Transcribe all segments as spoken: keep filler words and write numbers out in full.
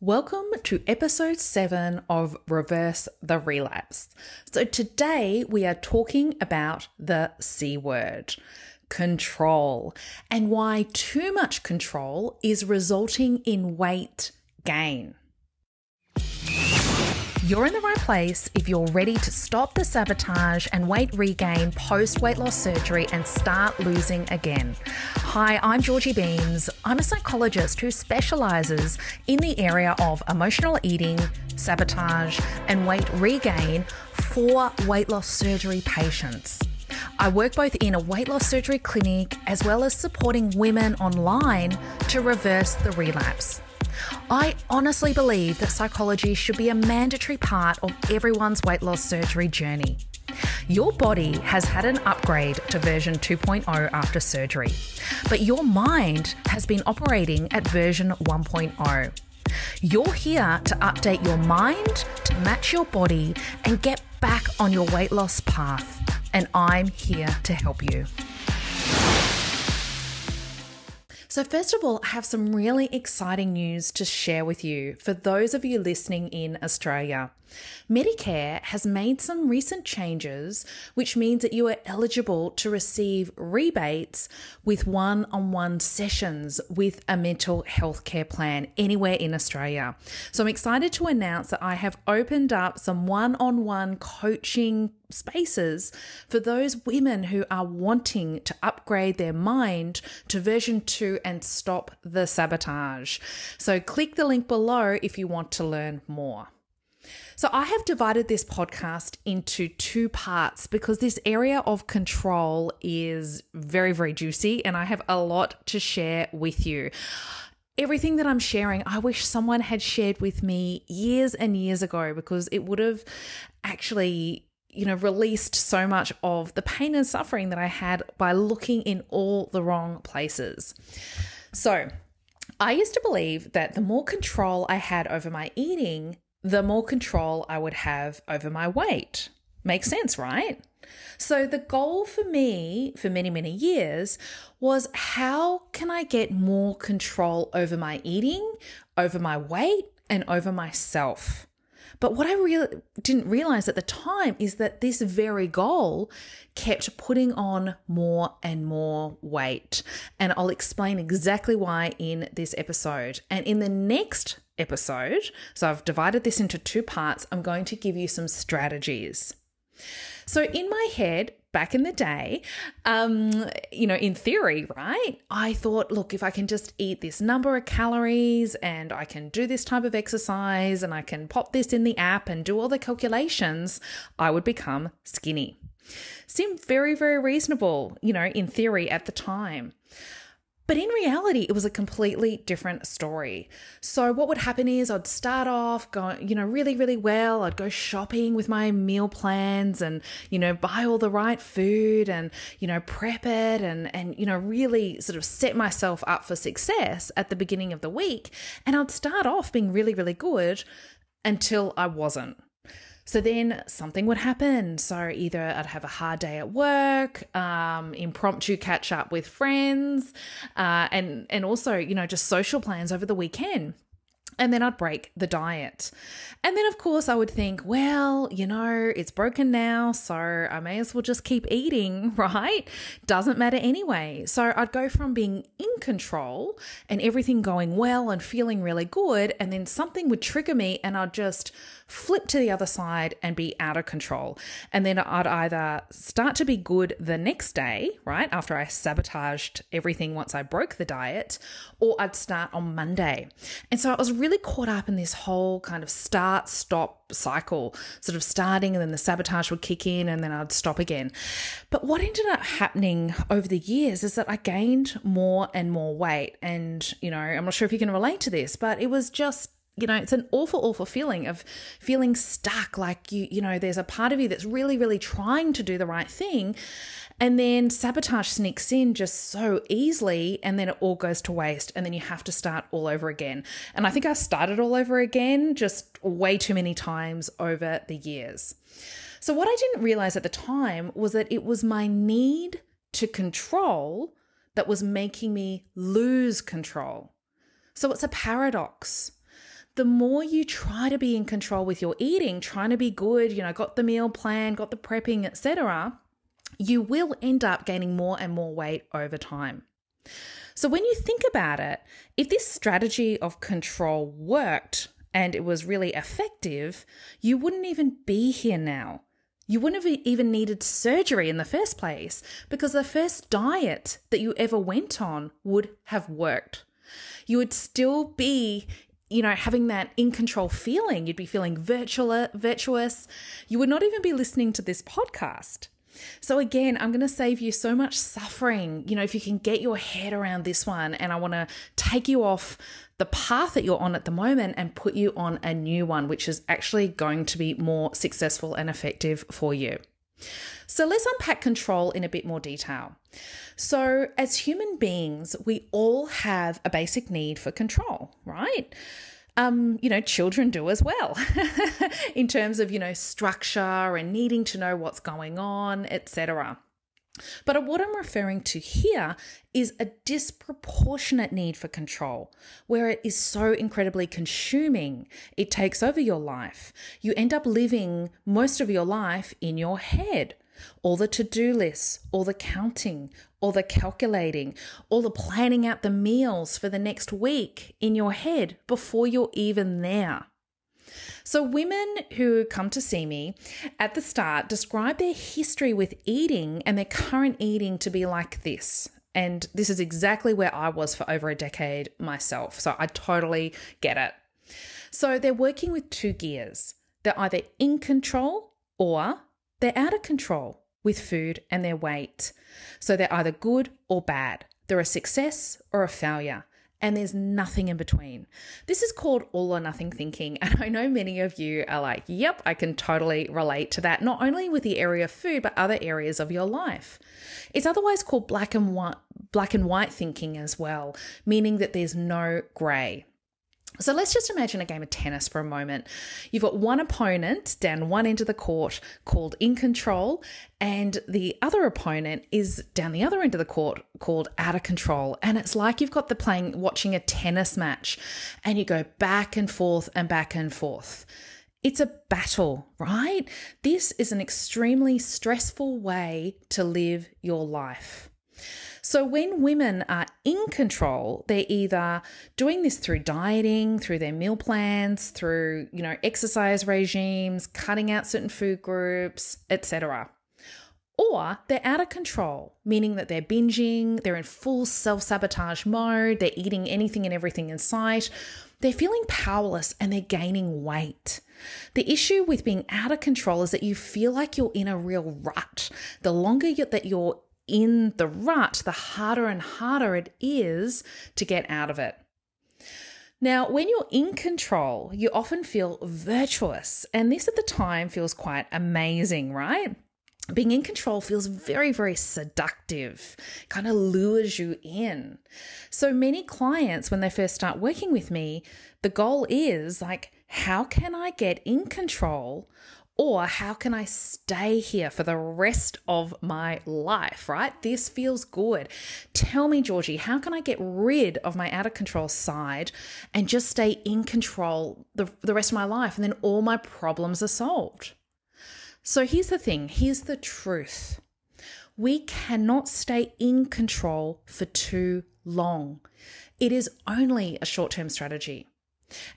Welcome to episode seven of Reverse the Relapse. So today we are talking about the C word, control, and why too much control is resulting in weight gain. You're in the right place if you're ready to stop the sabotage and weight regain post-weight loss surgery and start losing again. Hi, I'm Georgie Beames. I'm a psychologist who specialises in the area of emotional eating, sabotage and weight regain for weight loss surgery patients. I work both in a weight loss surgery clinic as well as supporting women online to reverse the relapse. I honestly believe that psychology should be a mandatory part of everyone's weight loss surgery journey. Your body has had an upgrade to version two point oh after surgery, but your mind has been operating at version one point oh. You're here to update your mind to match your body and get back on your weight loss path, and I'm here to help you. So first of all, I have some really exciting news to share with you for those of you listening in Australia. Medicare has made some recent changes, which means that you are eligible to receive rebates with one-on-one sessions with a mental health care plan anywhere in Australia. So I'm excited to announce that I have opened up some one-on-one coaching spaces for those women who are wanting to upgrade their mind to version two and stop the sabotage. So click the link below if you want to learn more. So I have divided this podcast into two parts because this area of control is very, very juicy and I have a lot to share with you. Everything that I'm sharing, I wish someone had shared with me years and years ago because it would have actually you know, released so much of the pain and suffering that I had by looking in all the wrong places. So I used to believe that the more control I had over my eating, the more control I would have over my weight. Makes sense, right? So the goal for me for many, many years was how can I get more control over my eating, over my weight, and over myself? But what I really didn't realize at the time is that this very goal kept putting on more and more weight. And I'll explain exactly why in this episode. And in the next episode, so I've divided this into two parts, I'm going to give you some strategies. So in my head, back in the day, um, you know, in theory, right, I thought, look, if I can just eat this number of calories and I can do this type of exercise and I can pop this in the app and do all the calculations, I would become skinny. Seemed very, very reasonable, you know, in theory at the time. But in reality, it was a completely different story. So what would happen is I'd start off going, you know, really, really well. I'd go shopping with my meal plans and, you know, buy all the right food and, you know, prep it and, and, you know, really sort of set myself up for success at the beginning of the week. And I'd start off being really, really good until I wasn't. So then something would happen. So either I'd have a hard day at work, um, impromptu catch up with friends, uh, and, and also, you know, just social plans over the weekend. And then I'd break the diet. And then, of course, I would think, well, you know, it's broken now, so I may as well just keep eating, right? Doesn't matter anyway. So I'd go from being in control and everything going well and feeling really good, and then something would trigger me and I'd just flip to the other side and be out of control. And then I'd either start to be good the next day, right, after I sabotaged everything once I broke the diet, or I'd start on Monday. And so I was really caught up in this whole kind of start, stop cycle, sort of starting and then the sabotage would kick in and then I'd stop again. But what ended up happening over the years is that I gained more and more weight. And, you know, I'm not sure if you can relate to this, but it was just, you know, it's an awful, awful feeling of feeling stuck. Like, you, you know, there's a part of you that's really, really trying to do the right thing. And then sabotage sneaks in just so easily and then it all goes to waste and then you have to start all over again. And I think I started all over again just way too many times over the years. So what I didn't realize at the time was that it was my need to control that was making me lose control. So it's a paradox. the more you try to be in control with your eating, trying to be good, you know, got the meal plan, got the prepping, et cetera, you will end up gaining more and more weight over time. So when you think about it, if this strategy of control worked and it was really effective, you wouldn't even be here now. You wouldn't have even needed surgery in the first place because the first diet that you ever went on would have worked. You would still be, you know, having that in control feeling. You'd be feeling virtual, virtuous. You would not even be listening to this podcast. So again, I'm going to save you so much suffering, you know, if you can get your head around this one. And I want to take you off the path that you're on at the moment and put you on a new one, which is actually going to be more successful and effective for you. So let's unpack control in a bit more detail. So as human beings, we all have a basic need for control, right? Um, you know, children do as well in terms of, you know, structure and needing to know what's going on, et cetera. But what I'm referring to here is a disproportionate need for control where it is so incredibly consuming. It takes over your life. You end up living most of your life in your head. All the to-do lists, all the counting, all the calculating, all the planning out the meals for the next week in your head before you're even there. So women who come to see me at the start describe their history with eating and their current eating to be like this. And this is exactly where I was for over a decade myself. So I totally get it. So they're working with two gears. They're either in control or they're out of control with food and their weight. So they're either good or bad. They're a success or a failure. And there's nothing in between. This is called all or nothing thinking. And I know many of you are like, yep, I can totally relate to that. Not only with the area of food, but other areas of your life. It's otherwise called black and white, black and white thinking as well, meaning that there's no gray. So let's just imagine a game of tennis for a moment. You've got one opponent down one end of the court called in control, and the other opponent is down the other end of the court called out of control. And it's like you've got the playing, watching a tennis match, and you go back and forth and back and forth. It's a battle, right? This is an extremely stressful way to live your life. So when women are in control, they're either doing this through dieting, through their meal plans, through, you know, exercise regimes, cutting out certain food groups, et cetera. Or they're out of control, meaning that they're binging, they're in full self-sabotage mode, they're eating anything and everything in sight, they're feeling powerless and they're gaining weight. The issue with being out of control is that you feel like you're in a real rut. The longer you're, that you're in the rut, the harder and harder it is to get out of it. Now, when you're in control, you often feel virtuous, and this at the time feels quite amazing, right? Being in control feels very, very seductive, kind of lures you in. So many clients, when they first start working with me, the goal is like, how can I get in control? Or how can I stay here for the rest of my life, right? This feels good. Tell me, Georgie, how can I get rid of my out of control side and just stay in control the, the rest of my life, and then all my problems are solved? So here's the thing. Here's the truth. We cannot stay in control for too long. It is only a short-term strategy.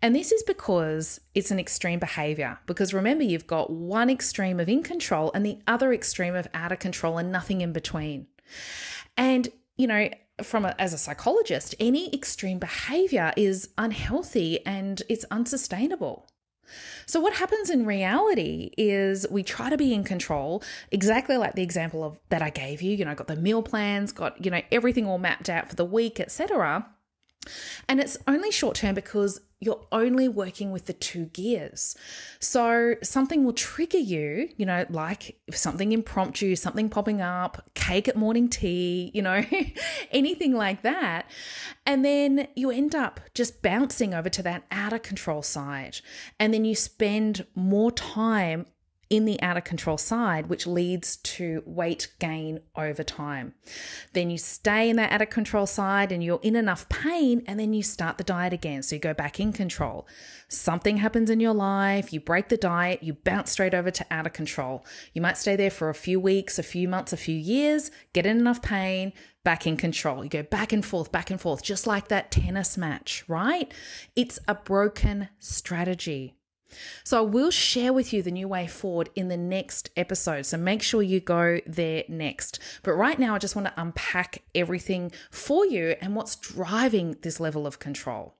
And this is because it's an extreme behavior, because remember, you've got one extreme of in control and the other extreme of out of control and nothing in between. And, you know, from a, as a psychologist, any extreme behavior is unhealthy and it's unsustainable. So what happens in reality is we try to be in control, exactly like the example of that I gave you, you know, got the meal plans, got, you know, everything all mapped out for the week, et cetera. And it's only short term because you're only working with the two gears. So something will trigger you, you know, like something impromptu, something popping up, cake at morning tea, you know, anything like that. And then you end up just bouncing over to that out of control side. And then you spend more time in the out of control side, which leads to weight gain over time. Then you stay in that out of control side and you're in enough pain, and then you start the diet again. So you go back in control. Something happens in your life, you break the diet, you bounce straight over to out of control. You might stay there for a few weeks, a few months, a few years, get in enough pain, back in control. You go back and forth, back and forth, just like that tennis match, right? It's a broken strategy. So I will share with you the new way forward in the next episode. So make sure you go there next. But right now, I just want to unpack everything for you and what's driving this level of control.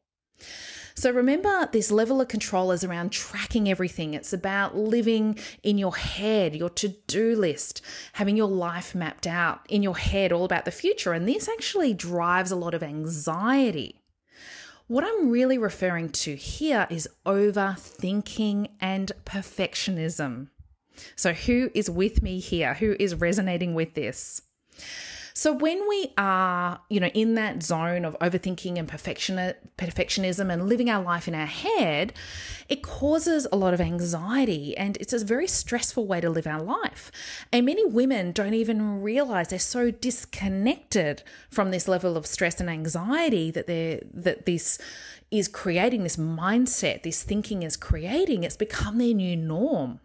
So remember, this level of control is around tracking everything. It's about living in your head, your to-do list, having your life mapped out in your head, all about the future. And this actually drives a lot of anxiety. What I'm really referring to here is overthinking and perfectionism. So who is with me here? Who is resonating with this? So when we are, you know, in that zone of overthinking and perfectionism and living our life in our head, it causes a lot of anxiety, and it's a very stressful way to live our life. And many women don't even realize they're so disconnected from this level of stress and anxiety that they're that this is creating, this mindset, this thinking is creating. It's become their new norm.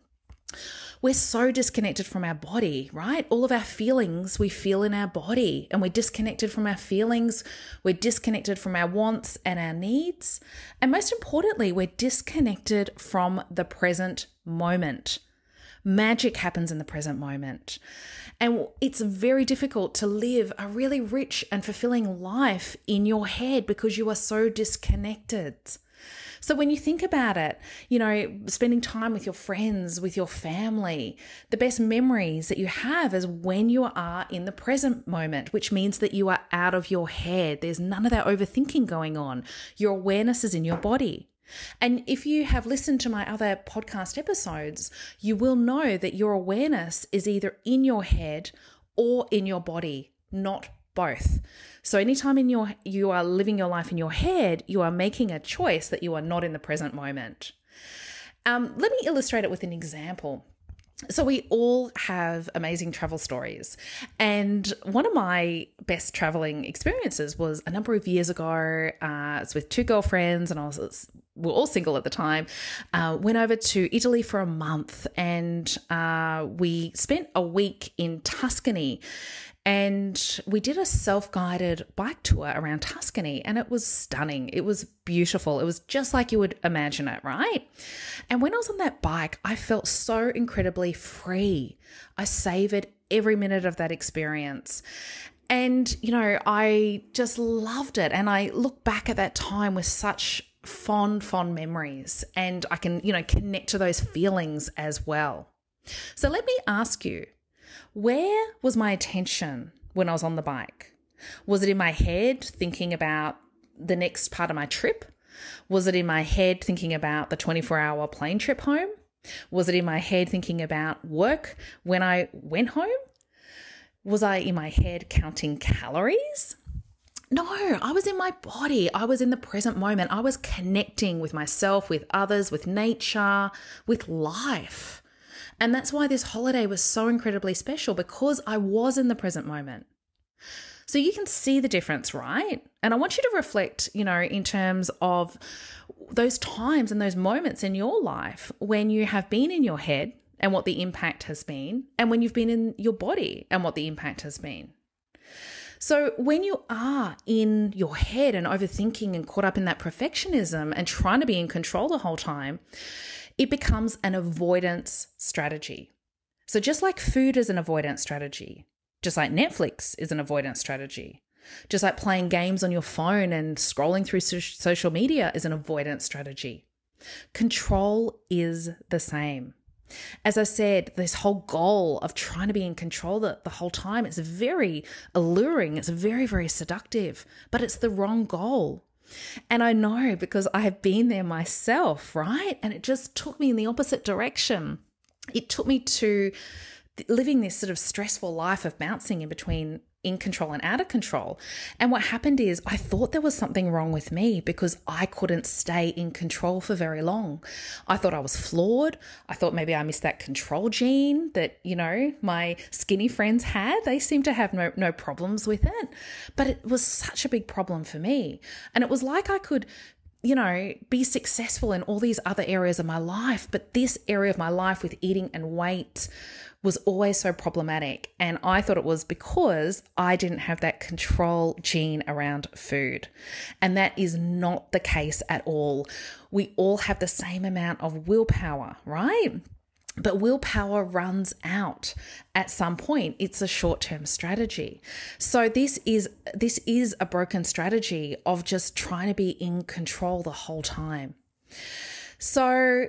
We're so disconnected from our body, right? All of our feelings we feel in our body, and we're disconnected from our feelings. We're disconnected from our wants and our needs. And most importantly, we're disconnected from the present moment. Magic happens in the present moment. And it's very difficult to live a really rich and fulfilling life in your head because you are so disconnected. So when you think about it, you know, spending time with your friends, with your family, the best memories that you have is when you are in the present moment, which means that you are out of your head. There's none of that overthinking going on. Your awareness is in your body. And if you have listened to my other podcast episodes, you will know that your awareness is either in your head or in your body, not both. So anytime in your you are living your life in your head, you are making a choice that you are not in the present moment. Um, let me illustrate it with an example. So we all have amazing travel stories. And one of my best traveling experiences was a number of years ago. Uh, it's with two girlfriends, and I was we were all single at the time. Uh, went over to Italy for a month, and uh, we spent a week in Tuscany. And we did a self-guided bike tour around Tuscany, and it was stunning. It was beautiful. It was just like you would imagine it, right? And when I was on that bike, I felt so incredibly free. I savored every minute of that experience. And, you know, I just loved it. And I look back at that time with such fond, fond memories. And I can, you know, connect to those feelings as well. So let me ask you, where was my attention when I was on the bike? Was it in my head thinking about the next part of my trip? Was it in my head thinking about the twenty-four hour plane trip home? Was it in my head thinking about work when I went home? Was I in my head counting calories? No, I was in my body. I was in the present moment. I was connecting with myself, with others, with nature, with life. And that's why this holiday was so incredibly special, because I was in the present moment. So you can see the difference, right? And I want you to reflect, you know, in terms of those times and those moments in your life when you have been in your head and what the impact has been, and when you've been in your body and what the impact has been. So when you are in your head and overthinking and caught up in that perfectionism and trying to be in control the whole time, it becomes an avoidance strategy. So just like food is an avoidance strategy, just like Netflix is an avoidance strategy, just like playing games on your phone and scrolling through social media is an avoidance strategy, control is the same. As I said, this whole goal of trying to be in control the, the whole time, it's very alluring. It's very, very seductive, but it's the wrong goal. And I know, because I have been there myself, right? And it just took me in the opposite direction. It took me to living this sort of stressful life of bouncing in between in control and out of control. And what happened is I thought there was something wrong with me because I couldn't stay in control for very long. I thought I was flawed. I thought maybe I missed that control gene that, you know, my skinny friends had. They seemed to have no, no problems with it. But it was such a big problem for me. And it was like I could, you know, be successful in all these other areas of my life, but this area of my life with eating and weight was always so problematic. And I thought it was because I didn't have that control gene around food. And that is not the case at all. We all have the same amount of willpower, right? But willpower runs out at some point. It's a short-term strategy. So this is this is a broken strategy of just trying to be in control the whole time. So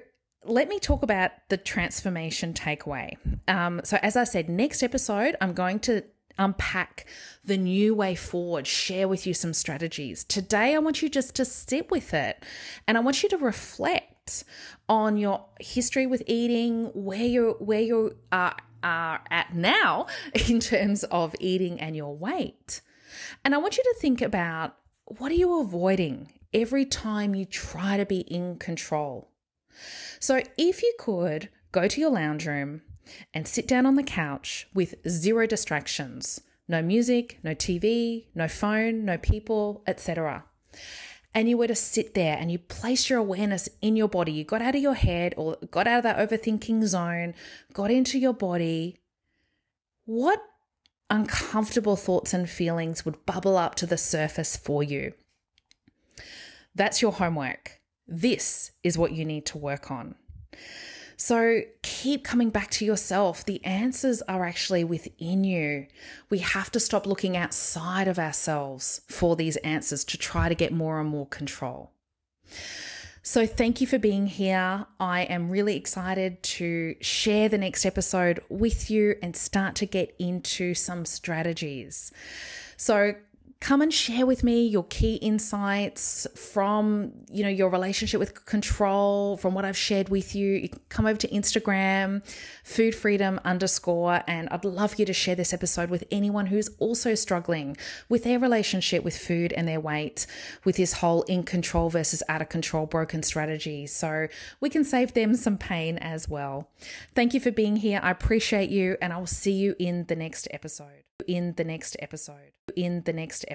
let me talk about the transformation takeaway. Um, so as I said, next episode, I'm going to unpack the new way forward, share with you some strategies. Today, I want you just to sit with it, and I want you to reflect on your history with eating, where you're, where you are, are at now in terms of eating and your weight. And I want you to think about, what are you avoiding every time you try to be in control? So if you could go to your lounge room and sit down on the couch with zero distractions, no music, no T V, no phone, no people, et cetera. And you were to sit there and you place your awareness in your body. You got out of your head or got out of that overthinking zone, got into your body. What uncomfortable thoughts and feelings would bubble up to the surface for you? That's your homework. This is what you need to work on. So keep coming back to yourself. The answers are actually within you. We have to stop looking outside of ourselves for these answers to try to get more and more control. So thank you for being here. I am really excited to share the next episode with you and start to get into some strategies. So come and share with me your key insights from, you know, your relationship with control, from what I've shared with you. You can come over to Instagram, foodfreedom underscore, and I'd love you to share this episode with anyone who's also struggling with their relationship with food and their weight, with this whole in control versus out of control broken strategy. So we can save them some pain as well. Thank you for being here. I appreciate you, and I will see you in the next episode. In the next episode. In the next episode.